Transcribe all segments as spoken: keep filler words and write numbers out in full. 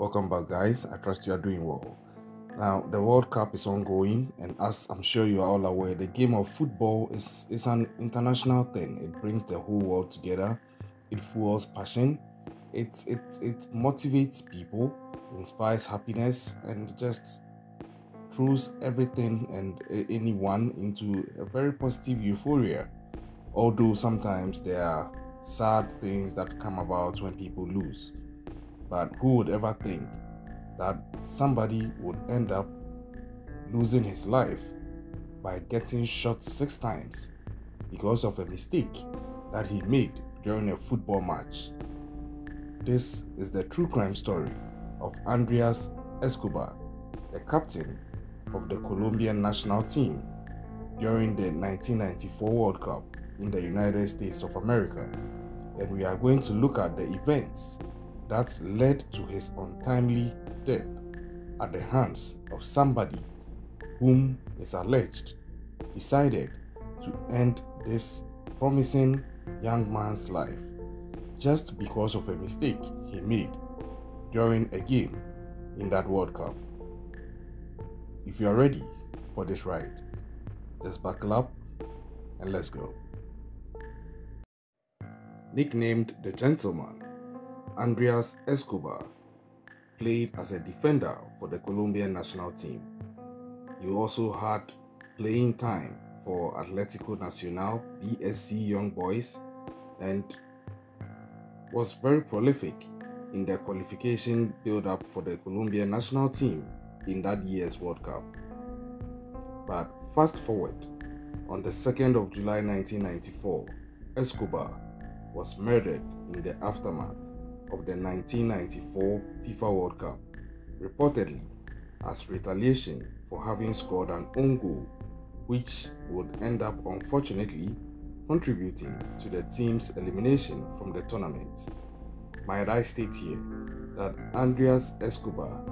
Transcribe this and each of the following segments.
Welcome back, guys. I trust you are doing well. Now, the World Cup is ongoing, and as I'm sure you are all aware, the game of football is, is an international thing. It brings the whole world together. It fuels passion. It, it, it motivates people, inspires happiness, and just throws everything and anyone into a very positive euphoria. Although sometimes there are sad things that come about when people lose. But who would ever think that somebody would end up losing his life by getting shot six times because of a mistake that he made during a football match? This is the true crime story of Andrés Escobar, the captain of the Colombian national team during the nineteen ninety-four World Cup in the United States of America. And we are going to look at the events that led to his untimely death at the hands of somebody whom is alleged decided to end this promising young man's life just because of a mistake he made during a game in that World Cup. If you are ready for this ride, just buckle up and let's go. Nicknamed the Gentleman, Andrés Escobar played as a defender for the Colombian national team. He also had playing time for Atletico Nacional, B S C Young Boys, and was very prolific in their qualification build-up for the Colombian national team in that year's World Cup. But fast forward, on the second of July nineteen ninety-four, Escobar was murdered in the aftermath of the nineteen ninety-four FIFA World Cup, reportedly as retaliation for having scored an own goal, which would end up unfortunately contributing to the team's elimination from the tournament. Might I state here that Andrés Escobar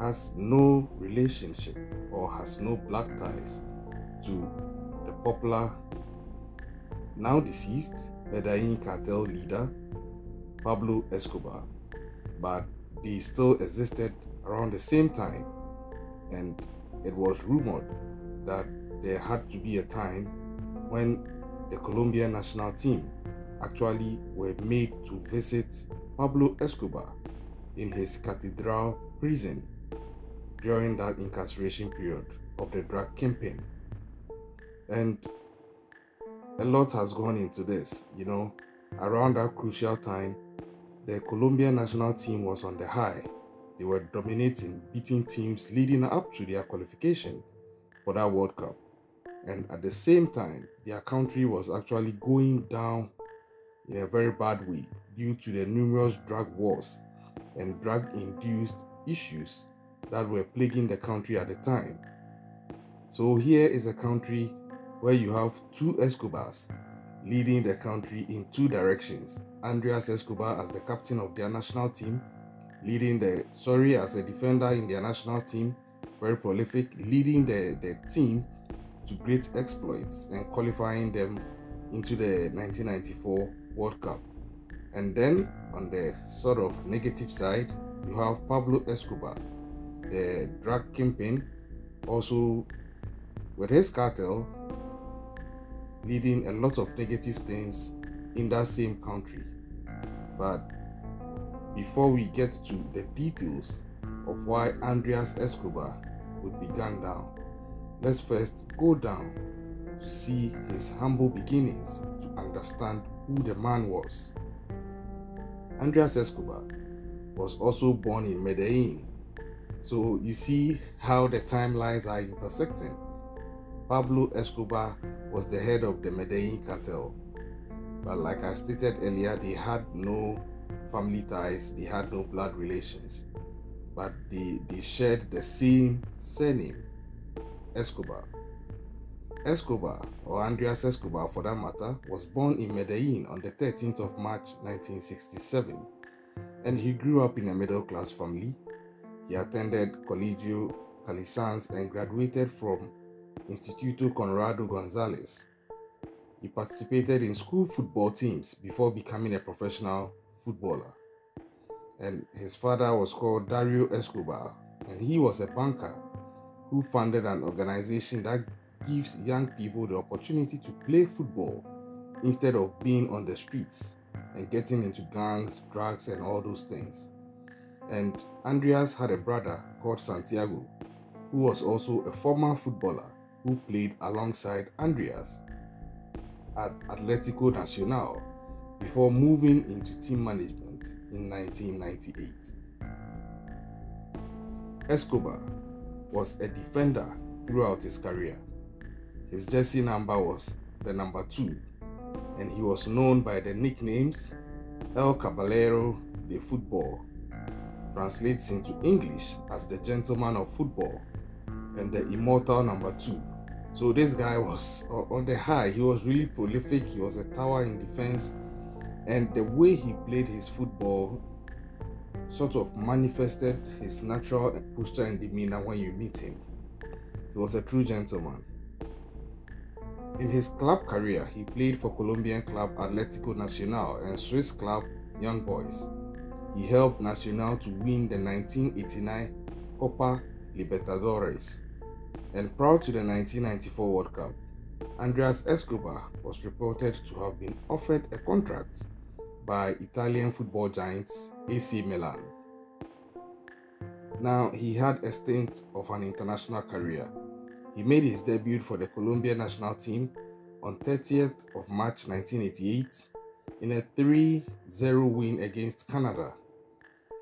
has no relationship or has no blood ties to the popular, now deceased, Medellin cartel leader Pablo Escobar, but they still existed around the same time, and it was rumored that there had to be a time when the Colombian national team actually were made to visit Pablo Escobar in his Cathedral prison during that incarceration period of the drug campaign. And a lot has gone into this, you know. Around that crucial time, the Colombian national team was on the high. They were dominating, beating teams leading up to their qualification for that World Cup. And at the same time, their country was actually going down in a very bad way due to the numerous drug wars and drug-induced issues that were plaguing the country at the time. So here is a country where you have two Escobars leading the country in two directions. Andrés Escobar as the captain of their national team, leading the, sorry, as a defender in their national team, very prolific, leading the, the team to great exploits and qualifying them into the nineteen ninety-four World Cup. And then on the sort of negative side, you have Pablo Escobar, the drug kingpin, also with his cartel, leading a lot of negative things in that same country. But before we get to the details of why Andrés Escobar would be gunned down, let's first go down to see his humble beginnings to understand who the man was. Andrés Escobar was also born in Medellin, so you see how the timelines are intersecting. Pablo Escobar was the head of the Medellin cartel, but like I stated earlier, they had no family ties, they had no blood relations, but they, they shared the same surname, Escobar. Escobar, or Andrés Escobar for that matter, was born in Medellin on the thirteenth of March nineteen sixty-seven, and he grew up in a middle-class family. He attended Colegio Calisans and graduated from Instituto Conrado González. He participated in school football teams before becoming a professional footballer. and his father was called Dario Escobar, and he was a banker who founded an organization that gives young people the opportunity to play football instead of being on the streets and getting into gangs, drugs, and all those things. And Andreas had a brother called Santiago, who was also a former footballer who played alongside Andreas at Atletico Nacional before moving into team management in nineteen ninety-eight. Escobar was a defender throughout his career. His jersey number was the number two, and he was known by the nicknames El Caballero de Football, translates into English as the gentleman of football, and the immortal number two. So this guy was on the high. He was really prolific. He was a tower in defense, and the way he played his football sort of manifested his natural posture and demeanor when you meet him. He was a true gentleman. In his club career, he played for Colombian club Atletico Nacional and Swiss club Young Boys. He helped Nacional to win the nineteen eighty-nine Copa Libertadores, and prior to the nineteen ninety-four World Cup, Andrés Escobar was reported to have been offered a contract by Italian football giants A C Milan. Now, he had a stint of an international career. He made his debut for the Colombian national team on thirtieth of March nineteen eighty-eight in a three zero win against Canada.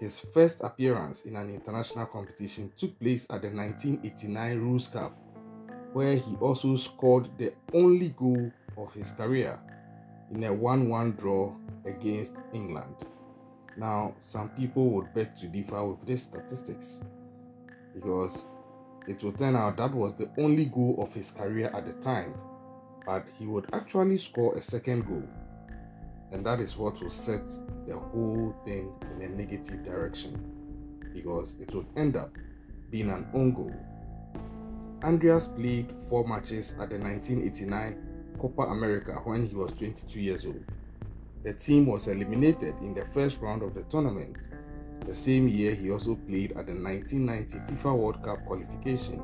His first appearance in an international competition took place at the nineteen eighty-nine Rous Cup, where he also scored the only goal of his career in a one one draw against England. Now, some people would beg to differ with these statistics, because it will turn out that was the only goal of his career at the time, but he would actually score a second goal, and that is what will set the whole thing in a negative direction, because it would end up being an own goal. Andreas played four matches at the nineteen eighty-nine Copa America when he was twenty-two years old. The team was eliminated in the first round of the tournament. The same year, he also played at the nineteen ninety FIFA World Cup qualification.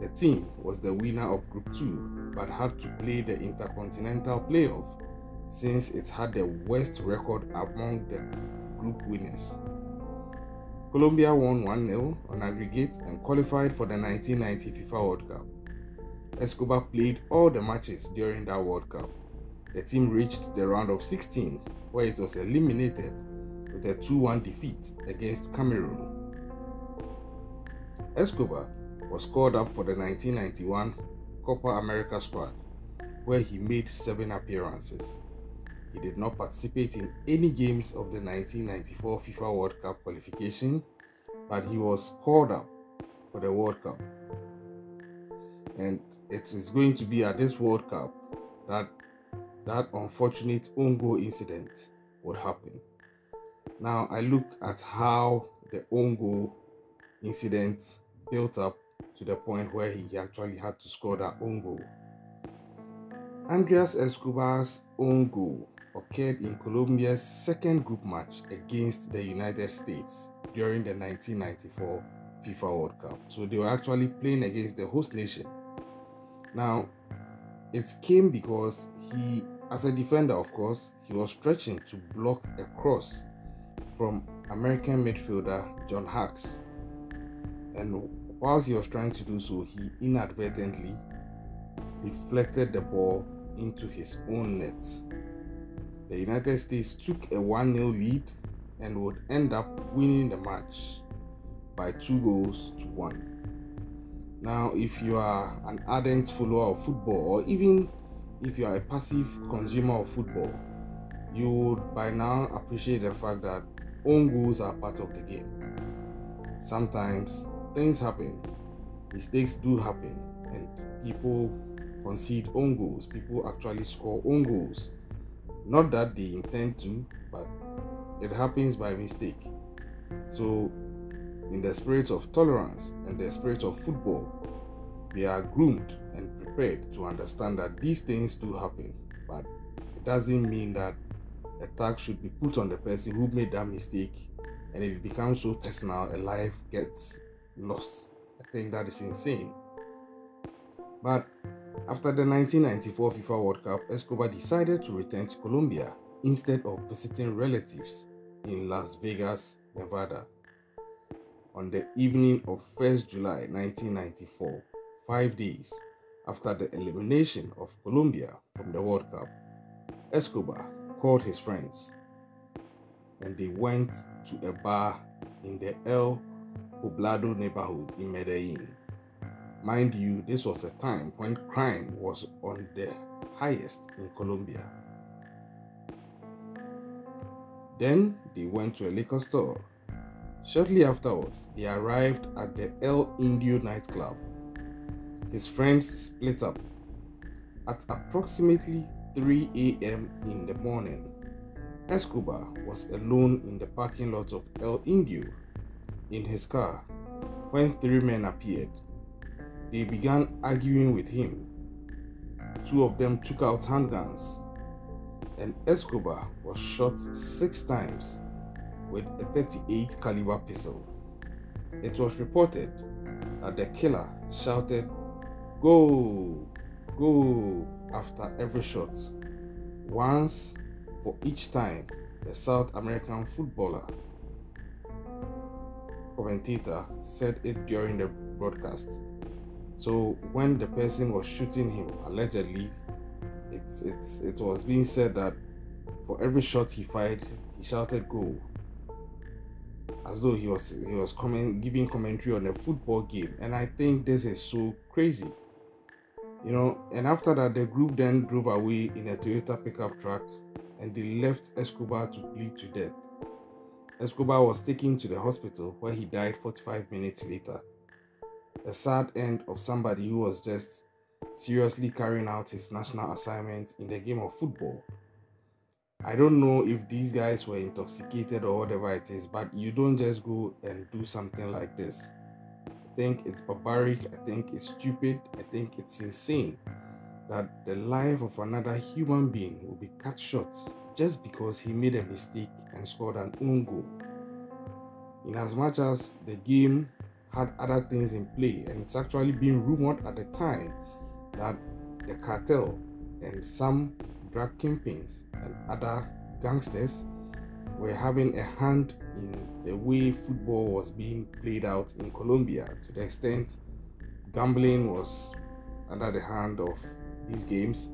The team was the winner of Group two, but had to play the Intercontinental Playoff since it had the worst record among the group winners. Colombia won one nil on aggregate and qualified for the nineteen ninety FIFA World Cup. Escobar played all the matches during that World Cup. The team reached the round of sixteen, where it was eliminated with a two one defeat against Cameroon. Escobar was called up for the nineteen ninety-one Copa America squad, where he made seven appearances. He did not participate in any games of the nineteen ninety-four FIFA World Cup qualification, but he was called up for the World Cup. And it is going to be at this World Cup that that unfortunate own goal incident would happen. Now, I look at how the own goal incident built up to the point where he actually had to score that own goal. Andrés Escobar's own goal occurred in Colombia's second group match against the United States during the nineteen ninety-four FIFA World Cup. So they were actually playing against the host nation. Now, it came because he, as a defender, of course, he was stretching to block a cross from American midfielder John Hucks. And whilst he was trying to do so, he inadvertently deflected the ball into his own net. The United States took a one nil lead and would end up winning the match by two goals to one. Now, if you are an ardent follower of football, or even if you are a passive consumer of football, you would by now appreciate the fact that own goals are part of the game. Sometimes things happen, mistakes do happen, and people concede own goals. People actually score own goals. Not that they intend to, but it happens by mistake. So, in the spirit of tolerance and the spirit of football, we are groomed and prepared to understand that these things do happen, but it doesn't mean that a tag should be put on the person who made that mistake and if it becomes so personal, a life gets lost. I think that is insane. But after the nineteen ninety-four FIFA World Cup, Escobar decided to return to Colombia instead of visiting relatives in Las Vegas, Nevada. On the evening of first of July nineteen ninety-four, five days after the elimination of Colombia from the World Cup, Escobar called his friends and they went to a bar in the El Poblado neighborhood in Medellin. Mind you, this was a time when crime was on the highest in Colombia. Then they went to a liquor store. Shortly afterwards, they arrived at the El Indio nightclub. His friends split up. At approximately three a.m. in the morning, Escobar was alone in the parking lot of El Indio in his car when three men appeared. They began arguing with him. Two of them took out handguns, and Escobar was shot six times with a thirty-eight caliber pistol. It was reported that the killer shouted, "Go, go," after every shot, once for each time the South American footballer commentator said it during the broadcast. So when the person was shooting him, allegedly, it's, it's, it was being said that for every shot he fired, he shouted "Go," as though he was he was comment, giving commentary on a football game. And I think this is so crazy, you know. And after that, the group then drove away in a Toyota pickup truck, and they left Escobar to bleed to death. Escobar was taken to the hospital, where he died forty-five minutes later. A sad end of somebody who was just seriously carrying out his national assignment in the game of football. I don't know if these guys were intoxicated or whatever it is, but you don't just go and do something like this. I think it's barbaric, I think it's stupid, I think it's insane that the life of another human being will be cut short just because he made a mistake and scored an own goal. In as much as the game had other things in play, and it's actually being rumored at the time that the cartel and some drug kingpins and other gangsters were having a hand in the way football was being played out in Colombia, to the extent gambling was under the hand of these games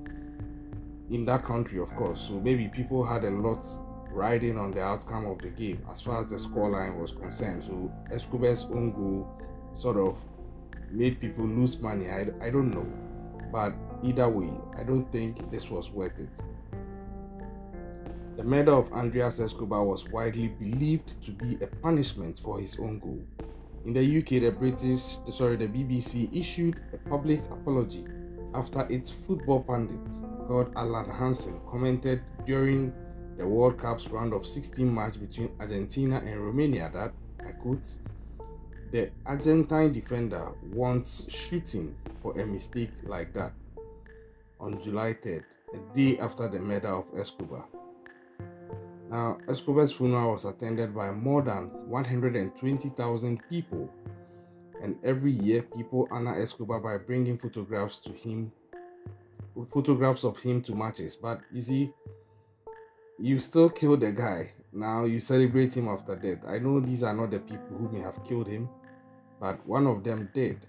in that country, of course. So maybe people had a lot riding on the outcome of the game as far as the scoreline was concerned. So Escobar's own goal sort of made people lose money. I, I don't know, but either way, I don't think this was worth it. The murder of Andrés Escobar was widely believed to be a punishment for his own goal. In the U K, the British, sorry, the B B C issued a public apology after its football pundit called Alan Hansen commented during the World Cup's round of sixteen match between Argentina and Romania that, I quote, "The Argentine defender wants shooting for a mistake like that." On July third, the day after the murder of Escobar. Now, Escobar's funeral was attended by more than one hundred twenty thousand people, and every year people honor Escobar by bringing photographs to him, photographs of him to matches. But you see, you still killed the guy. Now you celebrate him after death. I know these are not the people who may have killed him, but one of them did.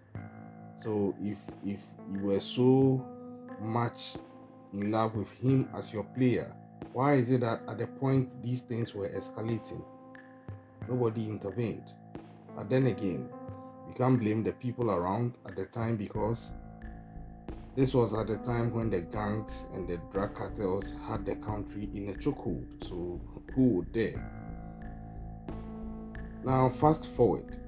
So if if you were so much in love with him as your player, why is it that at the point these things were escalating, nobody intervened? But then again, you can't blame the people around at the time, because this was at the time when the gangs and the drug cartels had the country in a chokehold, so who would dare? Now, fast forward.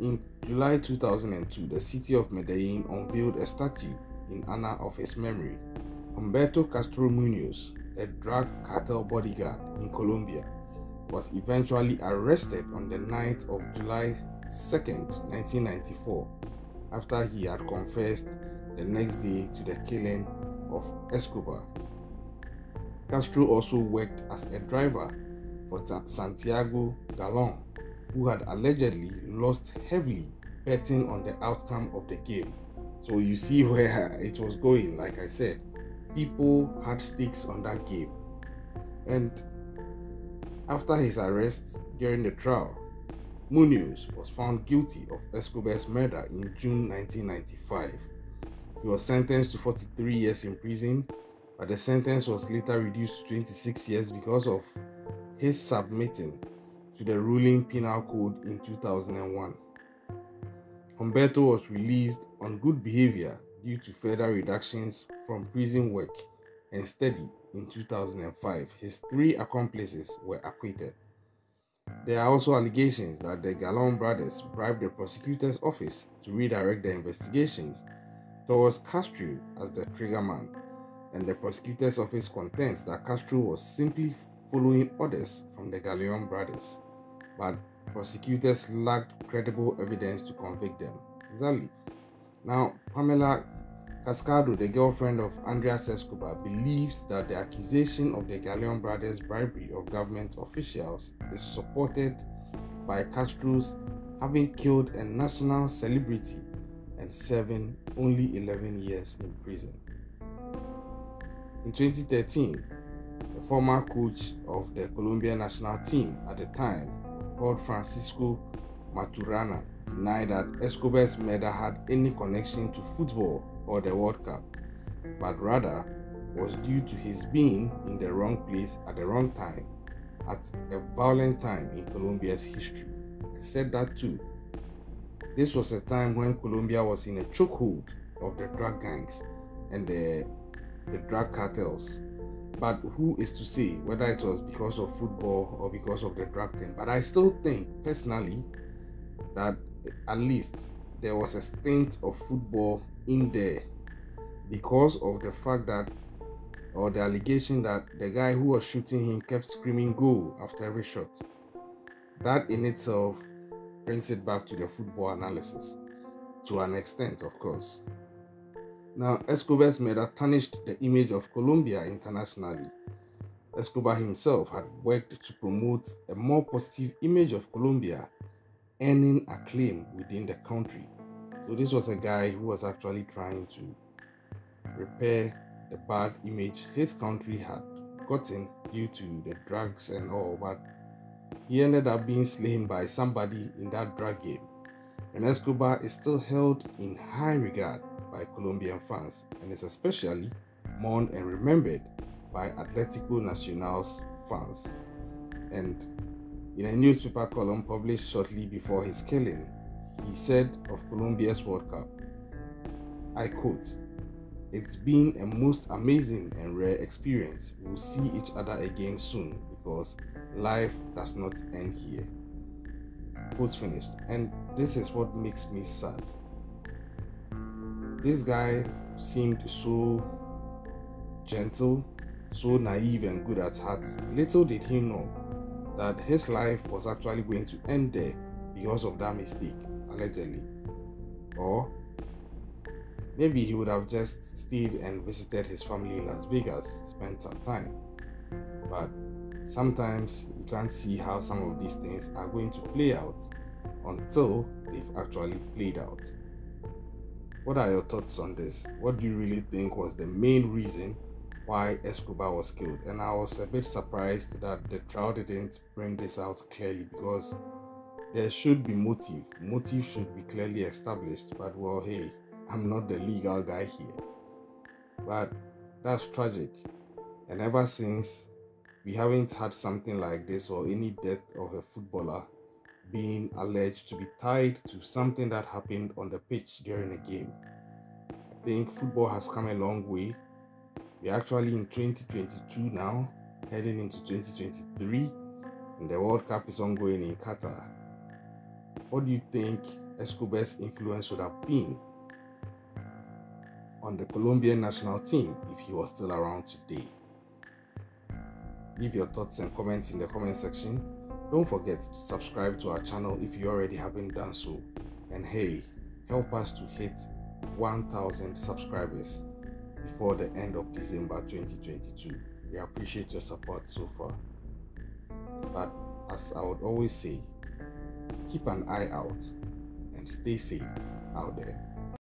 In July two thousand two, the city of Medellin unveiled a statue in honor of his memory. Humberto Castro Munoz, a drug cartel bodyguard in Colombia, was eventually arrested on the night of July second, nineteen ninety-four. After he had confessed the next day to the killing of Escobar. Castro also worked as a driver for Santiago Gallón, who had allegedly lost heavily betting on the outcome of the game. So you see where it was going. Like I said, people had stakes on that game. And after his arrest during the trial, Munoz was found guilty of Escobar's murder in June nineteen ninety-five. He was sentenced to forty-three years in prison, but the sentence was later reduced to twenty-six years because of his submitting to the ruling penal code in two thousand one. Humberto was released on good behavior due to further reductions from prison work and study in two thousand five. His three accomplices were acquitted. There are also allegations that the Gallon brothers bribed the prosecutor's office to redirect their investigations towards Castro as the triggerman, and the prosecutor's office contends that Castro was simply following orders from the Gallon brothers, but prosecutors lacked credible evidence to convict them. Exactly. Now, Pamela Cascado, the girlfriend of Andrés Escobar, believes that the accusation of the Gallon brothers' bribery of government officials is supported by Castro's having killed a national celebrity and serving only eleven years in prison. In twenty thirteen, the former coach of the Colombian national team at the time, called Francisco Maturana, denied that Escobar's murder had any connection to football or the World Cup, but rather was due to his being in the wrong place at the wrong time at a violent time in Colombia's history. I said that too. This was a time when Colombia was in a chokehold of the drug gangs and the, the drug cartels. But who is to say whether it was because of football or because of the drug thing? But I still think, personally, that at least there was a stint of football in there because of the fact that, or the allegation that the guy who was shooting him kept screaming "goal" after every shot. That in itself brings it back to the football analysis, to an extent, of course. Now, Escobar's murder tarnished the image of Colombia internationally. Escobar himself had worked to promote a more positive image of Colombia, earning acclaim within the country. So this was a guy who was actually trying to repair the bad image his country had gotten due to the drugs and all, but he ended up being slain by somebody in that drug game. And Escobar is still held in high regard by Colombian fans and is especially mourned and remembered by Atletico Nacional's fans. And in a newspaper column published shortly before his killing, he said of Colombia's World Cup, I quote, "It's been a most amazing and rare experience. We'll see each other again soon because life does not end here." Quote finished. And this is what makes me sad. This guy seemed so gentle, so naive and good at heart. Little did he know that his life was actually going to end there because of that mistake, allegedly. Or maybe he would have just stayed and visited his family in Las Vegas, spent some time. But sometimes you can't see how some of these things are going to play out until they've actually played out. What are your thoughts on this? What do you really think was the main reason why Escobar was killed? And I was a bit surprised that the trial didn't bring this out clearly, because there should be motive. Motive should be clearly established, but well, hey, I'm not the legal guy here. But that's tragic. And ever since, we haven't had something like this or any death of a footballer being alleged to be tied to something that happened on the pitch during a game. I think football has come a long way. We're actually in twenty twenty-two now, heading into twenty twenty-three, and the World Cup is ongoing in Qatar. What do you think Escobar's influence would have been on the Colombian national team if he was still around today? Leave your thoughts and comments in the comment section. Don't forget to subscribe to our channel if you already haven't done so. And hey, help us to hit one thousand subscribers before the end of December twenty twenty-two. We appreciate your support so far. But as I would always say, keep an eye out and stay safe out there.